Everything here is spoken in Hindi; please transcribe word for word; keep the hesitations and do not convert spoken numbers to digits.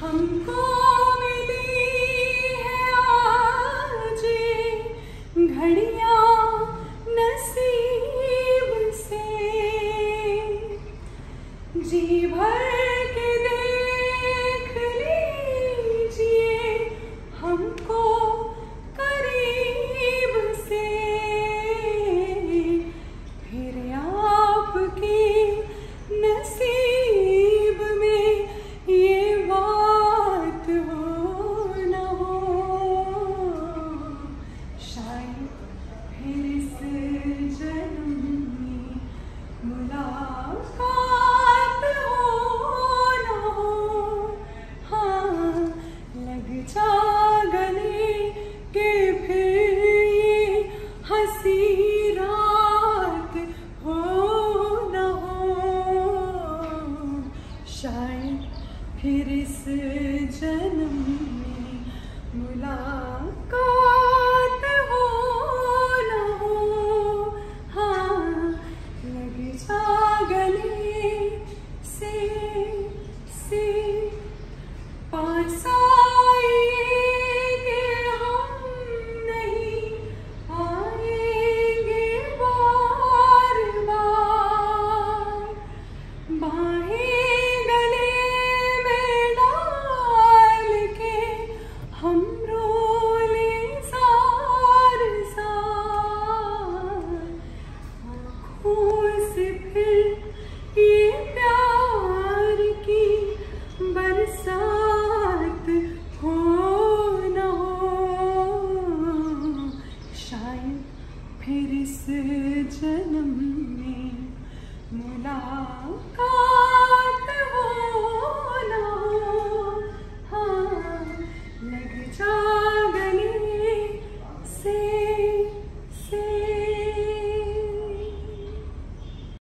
हमको मिली है आज घड़ियां नसीब से, जी भर के देख लीजिए हमको करीब से, फिर आपकी नसीब में ये बात हो न हो, शायद फिर इस जन्म में मुलाकात हो न हो। हाँ, लग जा गले के फिर ये हंसी रात हो न हो, शायद फिर इस जन्म में मुलाकात।